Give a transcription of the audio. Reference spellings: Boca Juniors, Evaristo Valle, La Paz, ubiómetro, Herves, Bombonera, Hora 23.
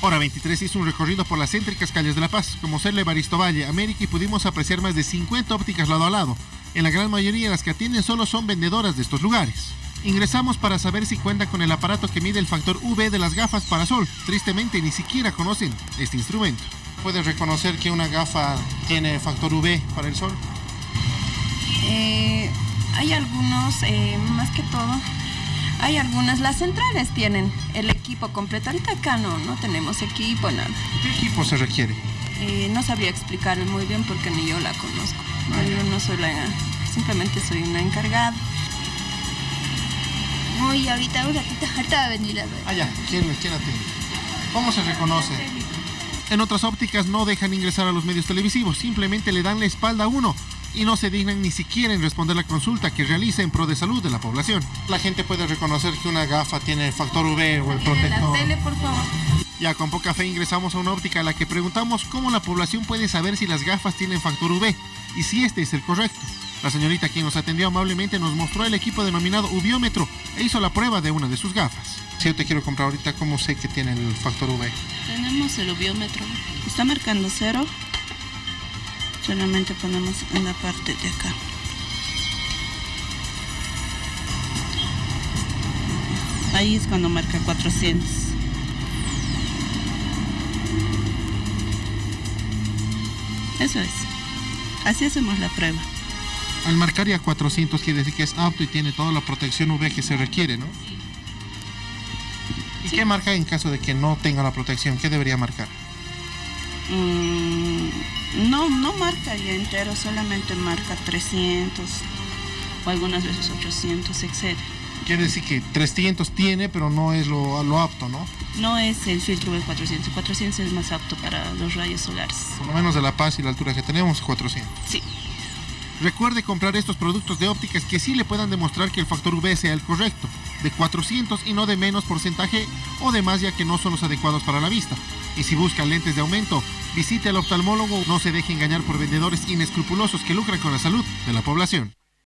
Hora 23 hizo un recorrido por las céntricas calles de La Paz, como Cerro Evaristo Valle, América, y pudimos apreciar más de 50 ópticas lado a lado. En la gran mayoría las que atienden solo son vendedoras de estos lugares. Ingresamos para saber si cuentan con el aparato que mide el factor UV de las gafas para sol. Tristemente ni siquiera conocen este instrumento. ¿Puedes reconocer que una gafa tiene factor UV para el sol? Hay algunos, más que todo. Hay algunas, las centrales tienen el equipo completo. Ahorita acá no tenemos equipo, nada. ¿Qué equipo se requiere? No sabría explicar muy bien porque ni yo la conozco. Vale. Yo no soy simplemente soy una encargada. Voy ahorita, un ratito, ahorita va a venir a ver. Allá, quédate. ¿Cómo se reconoce? En otras ópticas no dejan ingresar a los medios televisivos, simplemente le dan la espalda a uno y no se dignan ni siquiera en responder la consulta que realiza en pro de salud de la población. La gente puede reconocer que una gafa tiene el factor UV o el protector. La tele, por favor. Ya con poca fe ingresamos a una óptica a la que preguntamos cómo la población puede saber si las gafas tienen factor UV y si este es el correcto. La señorita quien nos atendió amablemente nos mostró el equipo denominado ubiómetro e hizo la prueba de una de sus gafas. Si yo te quiero comprar ahorita, ¿cómo sé que tiene el factor UV? Tenemos el ubiómetro. Está marcando 0. Solamente ponemos en la parte de acá. Ahí es cuando marca 400. Eso es. Así hacemos la prueba. Al marcar ya 400 quiere decir que es apto y tiene toda la protección UV que se requiere, ¿no? ¿Y qué marca en caso de que no tenga la protección? ¿Qué debería marcar? No marca ya entero, solamente marca 300 o algunas veces 800, etc. Quiere decir que 300 tiene, pero no es lo apto, ¿no? No es el filtro de 400. 400 es más apto para los rayos solares. Por lo menos de La Paz y la altura que tenemos, 400. Sí. Recuerde comprar estos productos de ópticas que sí le puedan demostrar que el factor UV sea el correcto, de 400 y no de menos porcentaje o de más, ya que no son los adecuados para la vista. Y si busca lentes de aumento, visite al oftalmólogo. No se deje engañar por vendedores inescrupulosos que lucran con la salud de la población.